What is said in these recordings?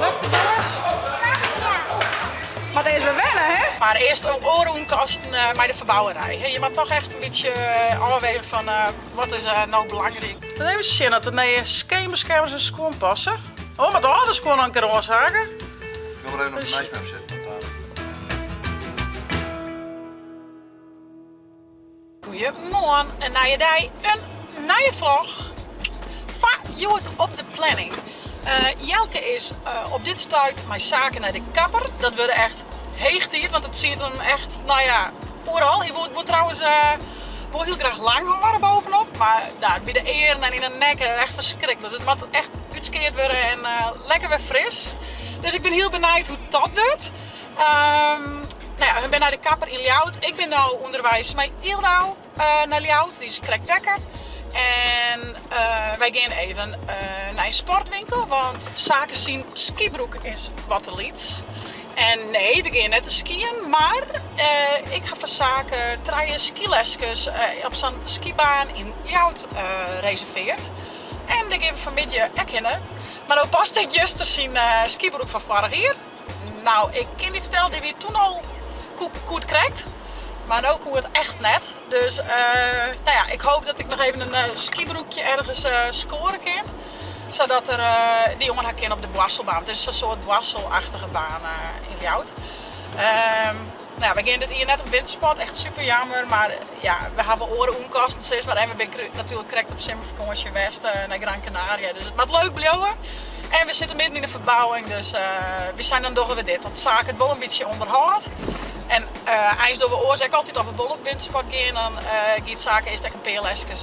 Lukt het, jongens? Maar deze wennen, hè? Maar eerst ook orenkasten bij de verbouwerij. Je mag toch echt een beetje afwegen van wat is nou belangrijk. Dan hebben we zin dat er scheenbeschermers en schoon passen. Oh, maar de ouders kon een keer oorzaken. Ik wil er even nog een meisje mee zetten. Goedemorgen, een nieuwe dag, een nieuwe vlog van Ljouwert op de planning. Jelke is op dit stuit mijn zaken naar de kapper. Dat wordt echt heeg hier, want het ziet hem echt, nou ja, overal. Je wordt trouwens heel graag lang horen bovenop, maar daar, bij de eren en in de nek echt verschrikkelijk. Het moet echt uitgekeerd worden en lekker weer fris. Dus ik ben heel benieuwd hoe dat wordt. Nou ja, ik ben naar de kapper in Ljouwert. Ik ben nu onderwijs met Yldau naar Ljouwert, die is crackwekker. En wij gaan even naar een sportwinkel, want Sake zien skibroek is wat te liet. En nee, we gaan net te skiën, maar ik ga van Sake drie skilesjes op zo'n skibaan in Ljouwert reserveerd. En die gaan we vanmiddag ook in. Maar dan past ik juist te zien skibroek van vorig jaar. Nou, ik kan niet vertellen dat we toen al goed krijgt, maar ook hoe het echt net. Dus nou ja, ik hoop dat ik nog even een skibroekje ergens scoren kan, zodat er, die jongen haar kan op de dwarselbaan. Het is een soort dwarselachtige baan in Ljouwert. Nou, we gaan dit hier net op wintersport, echt super jammer, maar ja, we hebben oren omkast, maar en we zijn natuurlijk correct op zomervakantie West naar Gran Canaria, dus het maakt leuk blijven. En we zitten midden in de verbouwing, dus we zijn dan door we dit, want Sake het wel een beetje onderhoud. En eens door we oorzaak altijd over bol op wintersport gaan, dan gaat Sake eerst een PLS'kes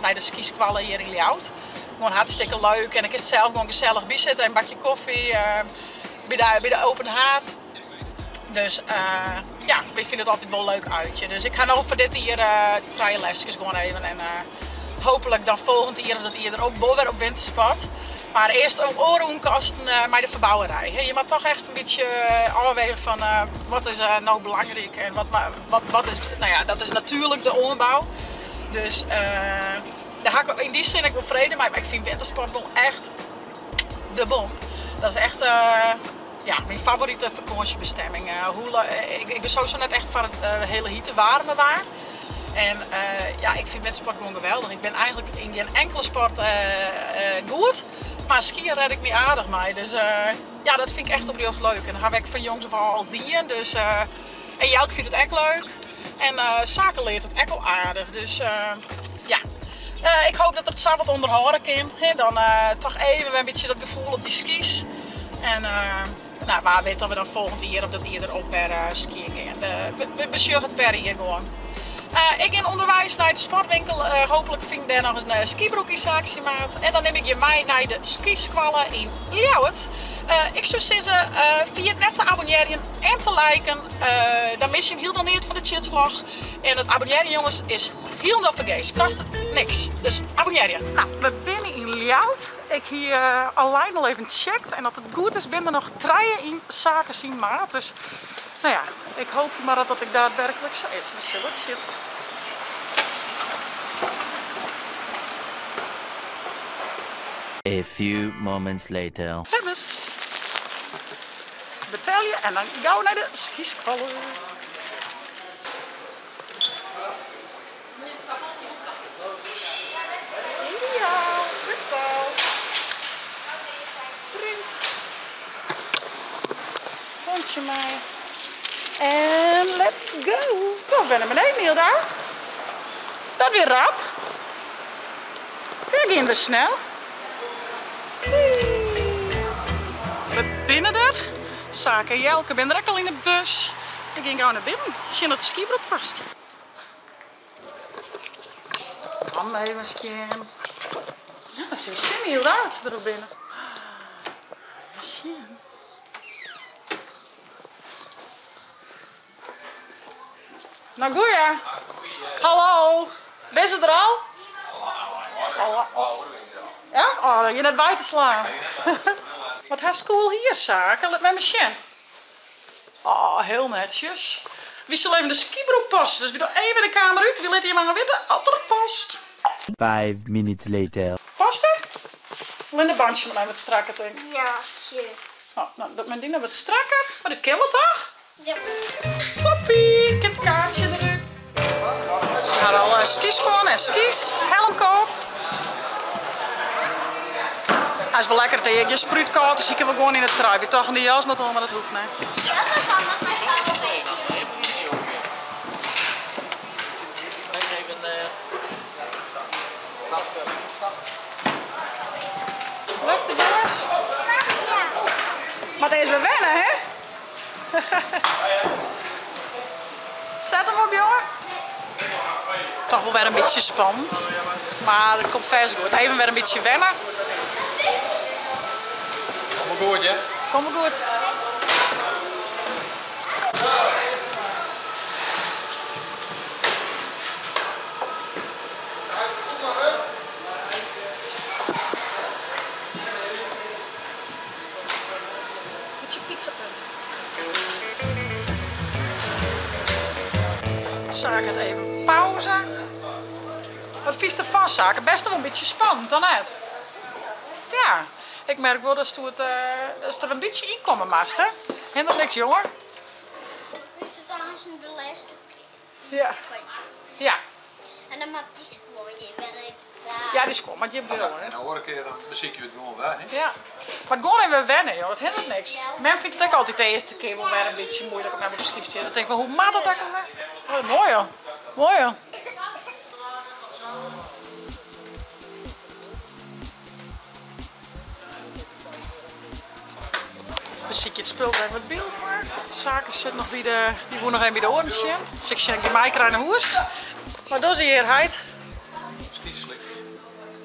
naar de skiskwallen hier in Ljouwert. Gewoon hartstikke leuk en ik is zelf gewoon gezellig bij zitten en een bakje koffie bij de open haard. Dus ja, we vinden het altijd wel leuk uitje. Dus ik ga nou voor dit hier drie lesjes gewoon even en hopelijk dan volgend jaar dat hier er ook bol weer op wintersport. Maar eerst ook orenkasten bij de verbouwerij. Je mag toch echt een beetje afwegen van wat is nou belangrijk en wat is, nou ja, dat is natuurlijk de onderbouw. Dus daar ga ik in die zin ik wel vrede mee, maar ik vind wintersport wel echt de bom. Dat is echt ja, mijn favoriete vakantiebestemming. Ik ben sowieso net echt van het hele hitte warme waar. En ja, ik vind wintersport gewoon geweldig. Ik ben eigenlijk in geen enkele sport goed. Maar skiën red ik me aardig mee, dus ja, dat vind ik echt op heel leuk. En dan ga ik van jongs af al dieren, dus en Jelke vindt het echt leuk. En Sake leert het echt wel aardig, dus ja. Ik hoop dat het sabbat onderhouden kan, hè? Dan toch even een beetje dat gevoel op die skis. En nou, waar weet dat we dan volgend jaar of dat eerder op per skiën gaan. We bezuren het per hier gewoon. Ik in onderwijs naar de sportwinkel. Hopelijk vind ik daar nog eens een skibroekjesactie maat. En dan neem ik je mee naar de skiskwallen in Ljouwert. Ik zou zeggen via het net te abonneren en te liken. Dan mis je hem heel dan niet van de chatvlog. En het abonneren, jongens, is heel nog vergees. Kost het niks. Dus abonneren. Nou, we binnen in Ljouwert. Ik hier online al even checkt. En dat het goed is, ben er nog treien in Sake zien maat. Dus nou ja. Ik hoop maar dat ik daadwerkelijk zo is. Dus wat zit. A few moments later. Hemmes. Betel je en dan gauw naar de skiskwallen. Ja, betal. Print. Vond je mij? En let's go! Kom, ben naar beneden, Yldau. Dat weer rap. Daar gaan we snel. We binnen er. Sake en Jelke, ben er ook al in de bus. Ik ging gewoon naar binnen. Zien dat de skibroek past. Handen even scan. Ja, dat is zin, Yldau, dat ze erop binnen. Nou, goeie. Hallo. Ben ze er al? Ja? Oh, je net buiten slaan. Wat haar school hier, Sake. Let mij maar zien. Oh, heel netjes. Wie zal even de skibroek passen? Dus wie doet even de kamer uit. Wie let hier maar weten? Andere past. 5 minutes later. Past er? Alleen de bandje met mij wat strakker, denk ik. Ja, zeker. Oh, nou, dat mijn ding nog wat strakker. Maar dat kan wel toch? Ja. Toppie, ik heb een kaartje eruit. Ze gaan al skis gewoon en skis. Helm koop. Als we lekker tegen je spruit koud, dan zitten we gewoon in de trui. We toch in de jas nog maar dat hoeft niet. Ja, dat kan nog maar helpen. Leuk de jongens. Maar deze we wennen, hè? Zet hem op, jongen. Toch wel weer een beetje spannend. Maar het komt vers goed. Even weer een beetje wennen. Kom maar goed, hè? Kom maar goed. Sake het even pauze. Wat vies ervan, Sake? Best nog een beetje spannend dan uit. Ja, ik merk wel dat het er een beetje in komen mast, hè? Helemaal niks, jongen. We zitten aan de laatste keer. Ja. Ja. En dan maak die school niet meer. Ja, die school, maar je hebt wel, hè? Nou, hoor ik dan beziek je het gewoon weg, hè? Ja. Maar gewoon even wennen, joh. Dat helpt niks. Men vindt het ook altijd de eerste keer wel weer een beetje moeilijk om naar mijn beschikking te. Dan denk ik van, hoe maakt dat ook weer? Oh, mooi hoor. Mooi hoor. Dan zie ik het spul bij wat beeld. Sake zit nog bij de... Die woont nog even bij de oren zien. Dus ik schenk die mijker aan de hoes. Maar dat is hier, Heid. Skieslik.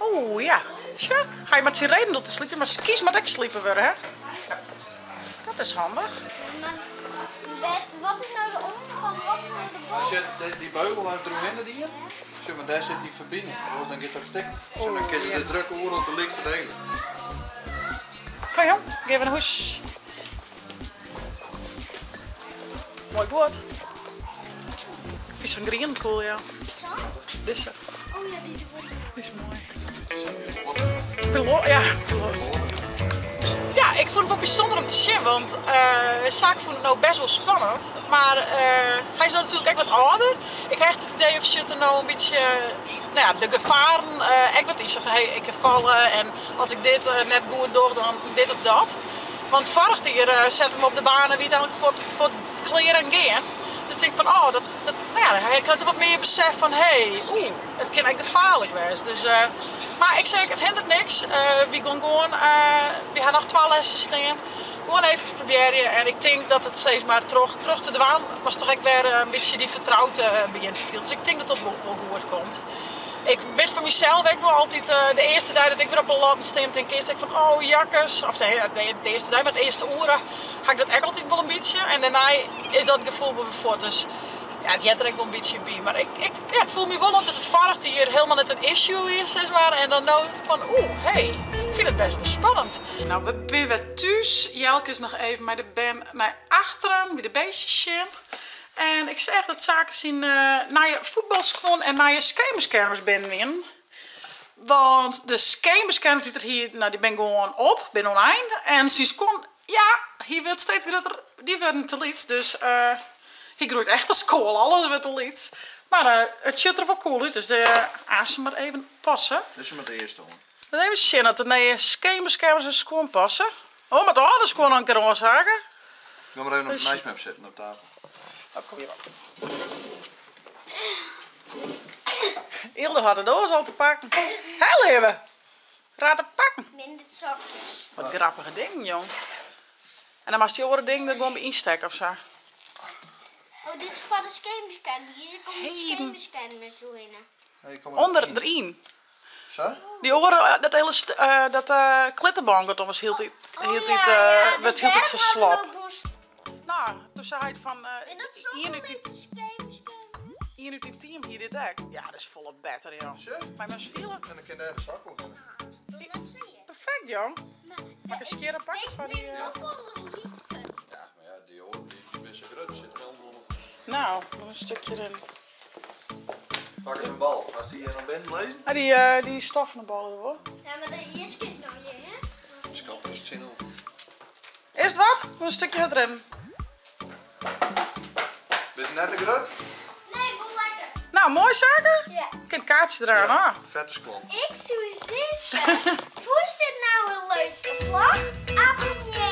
Oeh, ja. Sure. Hij moet zijn reden om te sliepen, maar skis moet ik sliepen weer, hè? Dat is handig. Wat is nou de onderkant? Wat is nou de boven? Zit die beugel als drumhinder hier? Zeg maar, daar zit die verbinding. Als dan gaat dat stikken. Dan kun je de drukke oren op de link verdelen. Kom jong, geef een hoes. Mooi woord. Vies een green cool, ja. Zo? Deze. Oh ja, die is mooi. Ja. Ja, ik vond het wel bijzonder om te zien, want Sake vond het nou best wel spannend. Maar hij is nou natuurlijk ook wat ouder. Ik krijg het idee of ze er nou een beetje nou ja, de gevaren ook wat is. Of hey, ik heb vallen en had ik dit net goed door, dan dit of dat. Want vorig jaar zette hem op de banen wie dan voor het kleren gaan. Dus ik denk van, oh, dat, nou ja, hij krijgt er wat meer besef van, hey, oeh, het kan eigenlijk gevaarlijk zijn. Dus, maar ik zeg, het hindert niks. We gaan gewoon, we gaan nog 12 lessen staan. Gewoon even proberen en ik denk dat het steeds maar terug te dwaan, maar toch ook weer een beetje die vertrouwde begint te voelen. Dus ik denk dat dat wel goed komt. Ik weet van mezelf, ik wil altijd de eerste dag dat ik weer op een land stem, denk ik van, oh jakkers, of de eerste dag, maar de eerste uren ga ik dat echt altijd wel een beetje. En daarna is dat gevoel weer voort. Dus ja, het heeft er echt wel een beetje bij. Maar ik voel me wel altijd het varkt hier helemaal net een issue is, zeg maar. En dan nou van, oeh, hey, ik vind het best wel spannend. Nou, we zijn weer thuis. Jelke is nog even met de ben naar achteren, bij de beestjesje. En ik zeg dat Sake zien naar je voetbalschoen en naar je schemerskermers ben in. Want de schemerskermers die er hier, nou die ben gewoon op, ben online. En sinds kon, ja, hier wordt steeds groter, die worden te liet. Dus hier groeit echt als kool, alles wordt te liet. Maar het ziet er wel cool uit, dus aan ze maar even passen. Dus met de eerste hoor. Dan even zien dat er naar je schemerskermers een schoen passen. Oh, met de andere schoen een keer aanzagen. Ik wil maar even op de meismap zetten op tafel. Nou, kom hier op. Yldau had de doos al te pakken. Heel even. Raad te pakken. Minder zakjes. Wat grappige ding, jong. En dan mag die andere ding er gewoon bij insteken of zo. Oh, dit is van de schemerskermers. Hier komt de schemerskermers zo in. Onder erin. Zo? Die oren, dat hele klittenbank dat ons hield het zo slap. Nou, toen zei hij van, hier nu die team hier dit hek. Ja, dat is volle battery, jong. Maar mijn vielen. En dan kan je de zak ook in. Dat zie je. Perfect, jong. Mag ik een keer een pakje van die... Ja, maar ja, die oren, die beste groot zit er helemaal onder. Nou, nog een stukje erin. Pak een bal, als die hier aan bent lezen. Ja, die stoffende ballen, hoor. Ja, maar de eerste is nog niet, hè? Schat, is het zin over. Is eerst wat? Een stukje het rem. Ben je net te groot? Nee, wel lekker. Nou, mooi zaken? Ja. Ik heb een kaartje eraan, ja, hoor. Vette sklon. Ik zou zeggen, voel je dit nou een leuke vlog? Abonneer.